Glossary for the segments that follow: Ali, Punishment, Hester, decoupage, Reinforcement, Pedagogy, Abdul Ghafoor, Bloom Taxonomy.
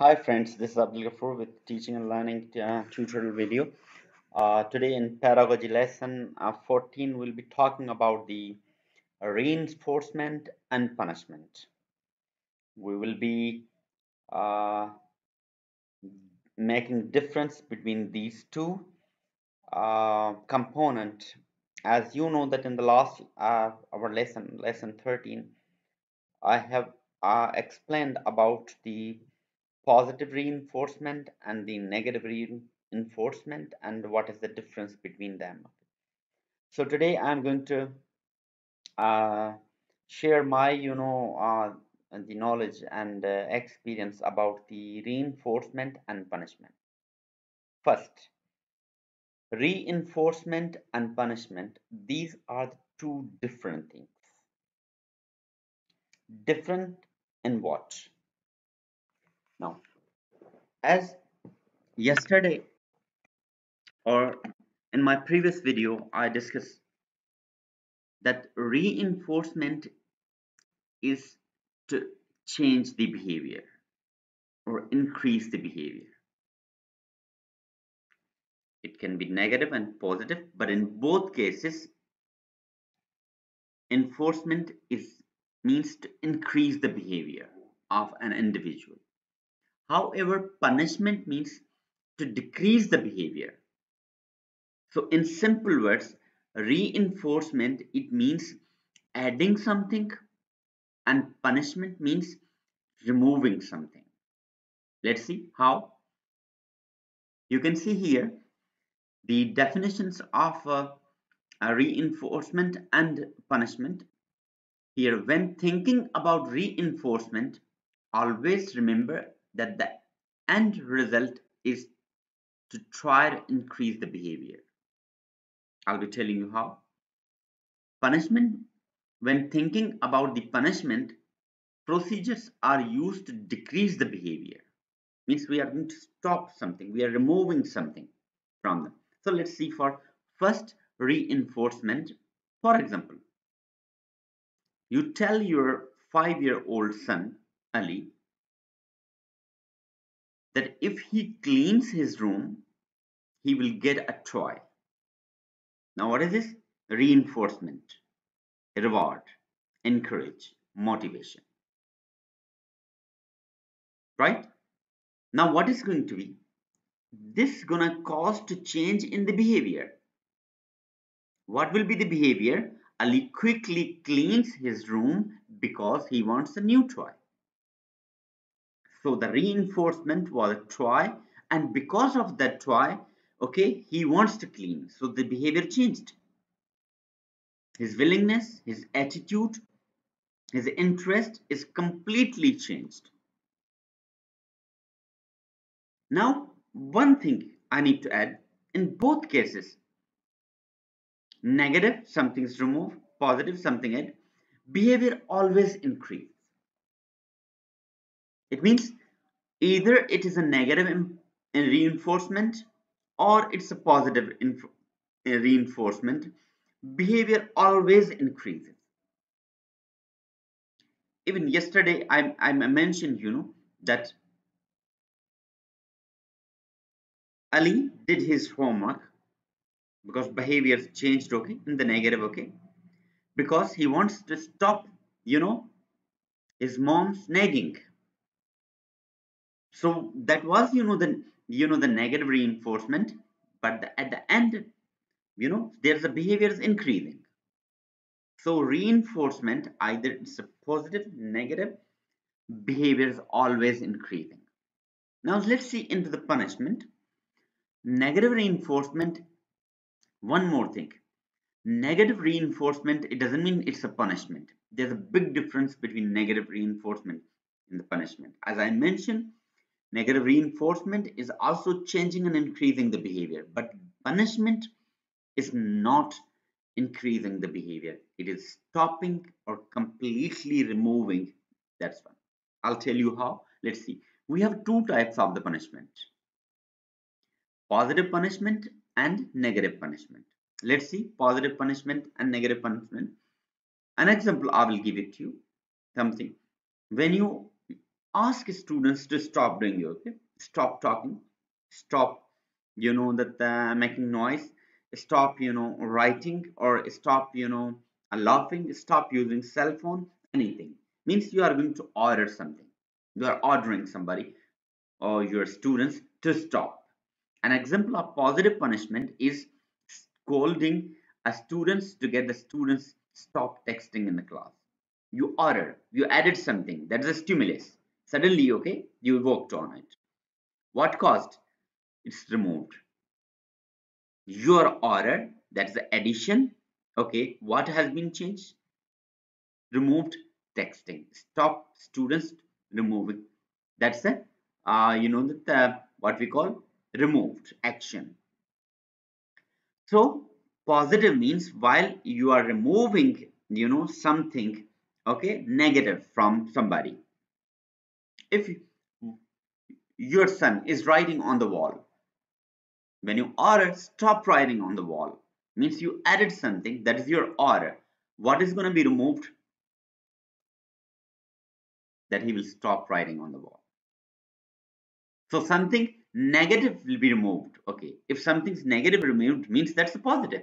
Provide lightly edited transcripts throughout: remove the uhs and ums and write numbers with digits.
Hi friends, this is Abdul Ghafoor with teaching and learning tutorial video. Today in pedagogy lesson 14 we'll be talking about the reinforcement and punishment. We will be making difference between these two component. As you know that in the last our lesson 13 I have explained about the positive reinforcement and the negative reinforcement and what is the difference between them. So today I'm going to share my the knowledge and experience about the reinforcement and punishment. First, reinforcement and punishment, these are the two different things. Different in what? Now, as yesterday or in my previous video, I discussed that reinforcement is to change the behavior or increase the behavior. It can be negative and positive, but in both cases, enforcement means to increase the behavior of an individual. However, punishment means to decrease the behavior. So in simple words, reinforcement, it means adding something, and punishment means removing something. Let's see how. You can see here the definitions of a reinforcement and punishment. Here, when thinking about reinforcement, always remember that the end result is to try to increase the behavior. I'll be telling you how. Punishment, when thinking about the punishment, procedures are used to decrease the behavior. Means we are going to stop something, we are removing something from them. So let's see for first reinforcement. For example, you tell your 5-year-old son, Ali, that if he cleans his room, he will get a toy. Now what is this? Reinforcement, reward, encourage, motivation. Right? Now what is going to be? This is going to cause to change in the behavior. What will be the behavior? Ali quickly cleans his room because he wants a new toy. So the reinforcement was a toy, and because of that toy, okay, he wants to clean. So the behavior changed. His willingness, his attitude, his interest is completely changed. Now, one thing I need to add, in both cases, negative, something's removed, positive, something added, behavior always increases. It means either it is a negative reinforcement or it's a positive reinforcement. Behavior always increases. Even yesterday I mentioned, that Ali did his homework because behavior changed, okay, in the negative, okay, because he wants to stop, his mom's nagging. So that was, the negative reinforcement, but at the end, there's a behavior is increasing. So reinforcement, either it's a positive, negative, behavior is always increasing. Now let's see into the punishment. Negative reinforcement, one more thing. Negative reinforcement, it doesn't mean it's a punishment. There's a big difference between negative reinforcement and the punishment. As I mentioned, negative reinforcement is also changing and increasing the behavior, but punishment is not increasing the behavior. It is stopping or completely removing. That's one. I'll tell you how. Let's see. We have two types of the punishment. Positive punishment and negative punishment. Let's see positive punishment and negative punishment. An example I will give it to you. Something. When you ask students to stop doing it, okay? Stop talking, stop, you know, that making noise, stop, you know, writing, or stop, you know, laughing, stop using cell phone, anything. Means you are going to order something. You are ordering somebody or your students to stop. An example of positive punishment is scolding a students to get the students stop texting in the class. You order, you added something, that is a stimulus. Suddenly, okay, you worked on it. What caused? It's removed. Your order, that's the addition. Okay, what has been changed? Removed texting. Stop students removing. That's the, you know, that what we call removed action. So positive means while you are removing, you know, something, okay, negative from somebody. If your son is writing on the wall, when you order, stop writing on the wall. Means you added something, that is your order. What is going to be removed? That he will stop writing on the wall. So something negative will be removed. Okay, if something's negative removed, means that's a positive.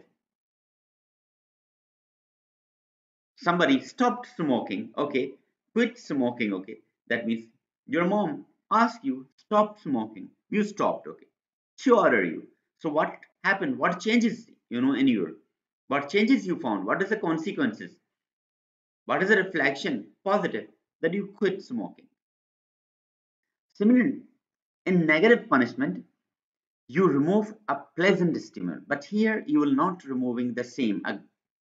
Somebody stopped smoking. Okay, quit smoking. Okay, that means your mom asked you stop smoking. You stopped. Okay, she ordered you. So what happened? What changes? You know, in your, what changes you found? What is the consequences? What is the reflection? Positive, that you quit smoking. Similarly, in negative punishment, you remove a pleasant stimulus, but here you will not removing the same,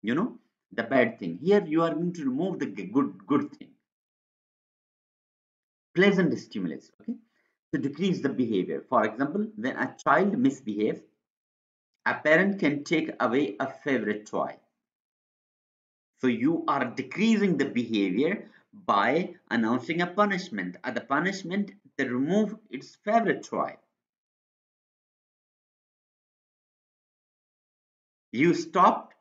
you know, the bad thing. Here you are going to remove the good thing. Pleasant stimulus, okay, to decrease the behavior. For example, when a child misbehaves, a parent can take away a favorite toy. So you are decreasing the behavior by announcing a punishment. At the punishment, they remove its favorite toy. You stopped.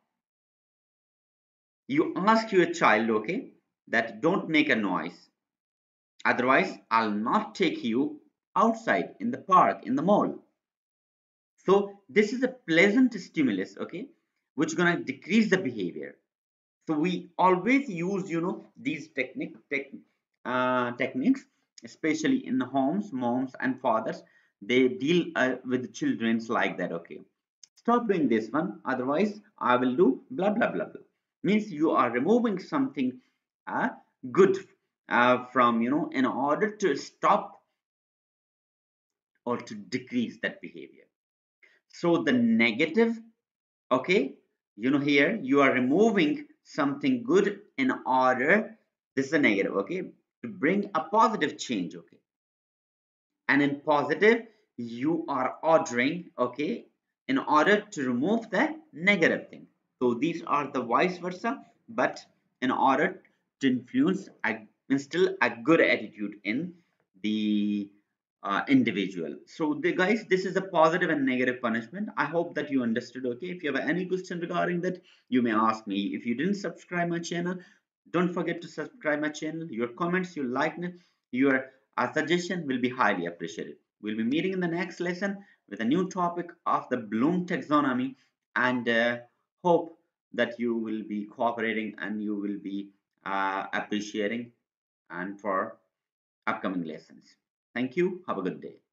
You ask your child, okay, that don't make a noise. Otherwise, I'll not take you outside in the park, in the mall. So this is a pleasant stimulus, okay, which going to decrease the behavior. So we always use, you know, these techniques, especially in homes, moms and fathers. They deal with children's like that, okay. Stop doing this one, otherwise I will do blah, blah, blah, blah. Means you are removing something good from, you know, in order to stop or to decrease that behavior. So the negative, okay, you know, here you are removing something good in order, this is a negative, okay, to bring a positive change, okay. And in positive, you are ordering, okay, in order to remove the negative thing. So these are the vice versa, but in order to influence, instill a good attitude in the individual. So guys, this is a positive and negative punishment. I hope that you understood, okay. If you have any question regarding that, you may ask me. If you didn't subscribe my channel, don't forget to subscribe my channel. Your comments, your like, your suggestion will be highly appreciated. We'll be meeting in the next lesson with a new topic of the Bloom taxonomy, and hope that you will be cooperating and you will be appreciating and for upcoming lessons. Thank you. Have a good day.